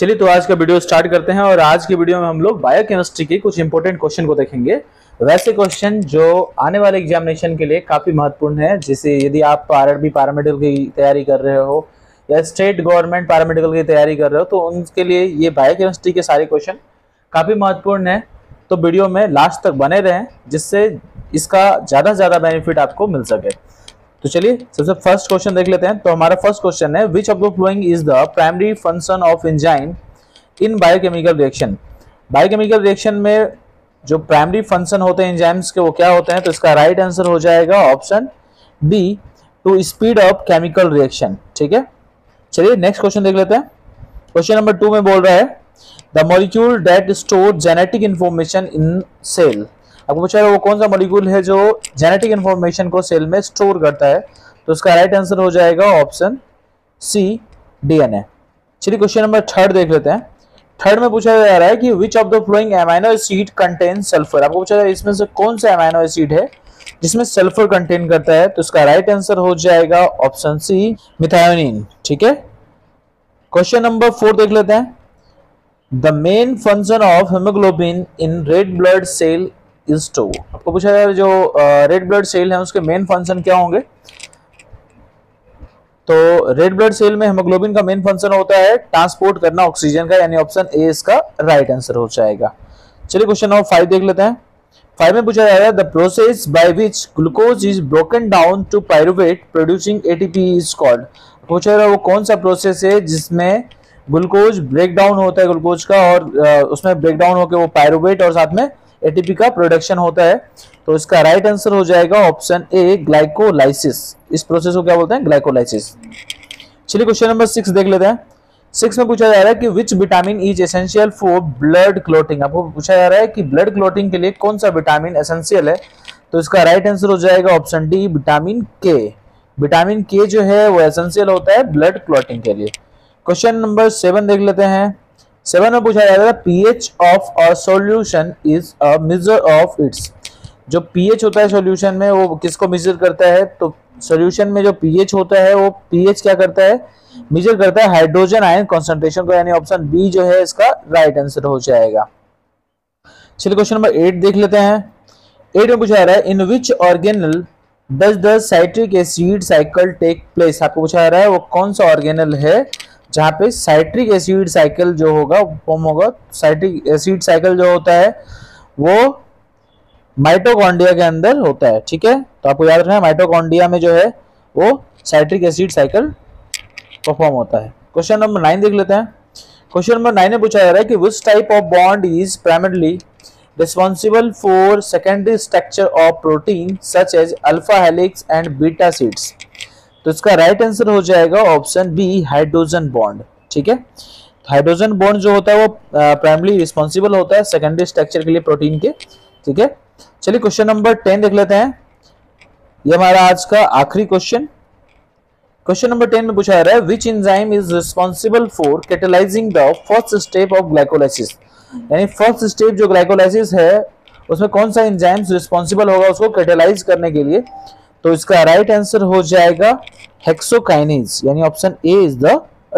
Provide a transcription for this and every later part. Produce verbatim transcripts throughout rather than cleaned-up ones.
चलिए तो आज का वीडियो स्टार्ट करते हैं। और आज की वीडियो में हम लोग बायोकेमिस्ट्री के कुछ इंपॉर्टेंट क्वेश्चन को देखेंगे, वैसे क्वेश्चन जो आने वाले एग्जामिनेशन के लिए काफ़ी महत्वपूर्ण है। जैसे यदि आप आर एड बी पैरामेडिकल की तैयारी कर रहे हो या स्टेट गवर्नमेंट पैरामेडिकल की तैयारी कर रहे हो तो उनके लिए ये बायोकेमिस्ट्री के सारे क्वेश्चन काफ़ी महत्वपूर्ण है। तो वीडियो में लास्ट तक बने रहें जिससे इसका ज़्यादा से ज़्यादा बेनिफिट आपको मिल सके। तो चलिए सबसे फर्स्ट क्वेश्चन देख लेते हैं। तो हमारा फर्स्ट क्वेश्चन है, which of the following is the primary function of enzyme in biochemical reaction. Biochemical reaction में जो प्राइमरी फंक्शन होते हैं इंजाइम्स के वो क्या होते हैं? तो इसका राइट आंसर हो जाएगा option B, to speed up chemical reaction. ठीक है, चलिए नेक्स्ट क्वेश्चन देख लेते हैं। क्वेश्चन नंबर टू में बोल रहा है the molecule that store genetic information in cell. आपको पूछा है वो कौन सा मॉलिक्यूल है जो जेनेटिक इन्फॉर्मेशन को सेल में स्टोर करता है, तो इसका राइट आंसर हो जाएगा ऑप्शन सी, डीएनए। चलिए क्वेश्चन नंबर थर्ड देख लेते हैं। थर्ड में पूछा जा रहा है कि which of the following amino acid contain sulphur. आपको पूछा है इसमें से कौन सा एमाइनो एसिड है जिसमें सल्फर कंटेन करता है, तो इसका राइट आंसर हो जाएगा ऑप्शन सी, मेथियोनीन। ठीक है, क्वेश्चन नंबर फोर देख लेते हैं। The main function of haemoglobin in red blood cell is to. आपको पूछा जाए जो रेड ब्लड सेल है उसके मेन फंक्शन क्या होंगे, तो रेड ब्लड सेल में हीमोग्लोबिन का मेन फंक्शन होता है ट्रांसपोर्ट करना ऑक्सीजन का, यानी ऑप्शन ए इसका राइट आंसर हो जाएगा। चलिए क्वेश्चन नंबर फाइव देख लेते हैं। फाइव में पूछा जा रहा है the process by which glucose is broken down to pyruvate producing ATP is called. पूछा जा रहा है वो कौन सा प्रोसेस है जिसमें ग्लूकोज ब्रेकडाउन होता है ग्लूकोज का और उसमें ब्रेकडाउन होकर वो पाइरूवेट और साथ में एटीपी का प्रोडक्शन होता है, तो इसका राइट आंसर हो जाएगा ऑप्शन ए, ग्लाइकोलाइसिस। इस प्रोसेस को क्या बोलते हैं? ग्लाइकोलाइसिस। चलिए क्वेश्चन नंबर सिक्स देख लेते हैं। सिक्स में पूछा जा रहा है कि which vitamin is essential for blood clotting. आपको पूछा जा रहा है कि ब्लड क्लोटिंग के लिए कौन सा विटामिन एसेंशियल है, तो इसका राइट आंसर हो जाएगा option D, vitamin K. Vitamin K जो है वो एसेंशियल होता है ब्लड क्लोटिंग के लिए। क्वेश्चन नंबर सेवन देख लेते हैं। सेवन में पूछा जा रहा है pH of a solution is a measure of its. जो पीएच होता है सॉल्यूशन में वो किसको मेजर करता है, तो सॉल्यूशन में जो पीएच होता है वो पीएच क्या करता है, मेजर करता है हाइड्रोजन आयन कॉन्सेंट्रेशन को, यानी ऑप्शन बी जो है इसका राइट आंसर हो जाएगा। चलिए क्वेश्चन नंबर एट देख लेते हैं। एट में पूछा जा रहा है in which organelle does the citric acid cycle take place. आपको पूछा जा रहा है वो कौन सा ऑर्गेनल है जहाँ पे साइट्रिक एसिड साइकिल जो होगा फॉर्म होगा। साइट्रिक एसिड साइकिल जो होता है वो माइटोकॉन्ड्रिया के अंदर होता है। ठीक है, तो आपको याद रखना है माइटोकॉन्ड्रिया में जो है वो साइट्रिक एसिड साइकिल परफॉर्म होता है। क्वेश्चन नंबर नाइन देख लेते हैं। क्वेश्चन नंबर नाइन में पूछा जा रहा है कि which type of bond is primarily responsible for secondary structure of protein such as alpha helix and beta sheets, तो इसका राइट आंसर हो जाएगा ऑप्शन बी, हाइड्रोजन बॉन्ड। ठीक है, हाइड्रोजन बॉन्ड जो होता है वो प्राइमरी रिस्पॉन्सिबल होता है सेकेंडरी स्ट्रक्चर के लिए प्रोटीन के। ठीक है, चलिए क्वेश्चन नंबर टेन देख लेते हैं। ये हमारा आज का आखिरी क्वेश्चन। क्वेश्चन नंबर टेन में पूछा जा रहा है which enzyme is responsible for catalysing the first step of glycolysis, यानी फर्स्ट स्टेप जो ग्लाइकोलाइसिस है उसमें कौन सा इंजाइम रिस्पॉन्सिबल होगा उसको कैटेलाइज करने के लिए, तो इसका राइट आंसर हो जाएगा हेक्सोकाइनेज, यानी option A is the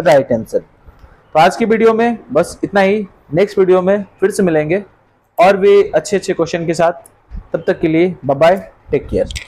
right answer. तो आज की वीडियो में बस इतना ही। नेक्स्ट वीडियो में फिर से मिलेंगे और भी अच्छे अच्छे क्वेश्चन के साथ। तब तक के लिए बाय बाय, टेक केयर।